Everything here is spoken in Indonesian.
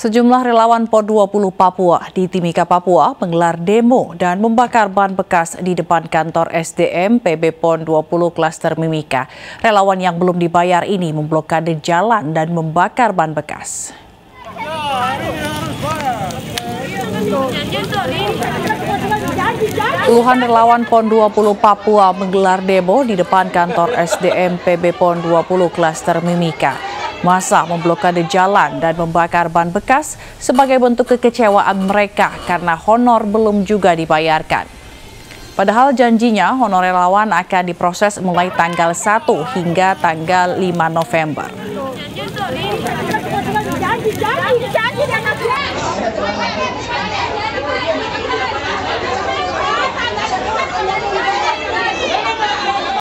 Sejumlah relawan PON 20 Papua di Timika, Papua menggelar demo dan membakar ban bekas di depan kantor SDM PB PON 20 Klaster Mimika. Relawan yang belum dibayar ini memblokade jalan dan membakar ban bekas. Puluhan relawan PON 20 Papua menggelar demo di depan kantor SDM PB PON 20 Klaster Mimika. Massa memblokade jalan dan membakar ban bekas sebagai bentuk kekecewaan mereka karena honor belum juga dibayarkan. Padahal janjinya honor relawan akan diproses mulai tanggal 1 hingga tanggal 5 November.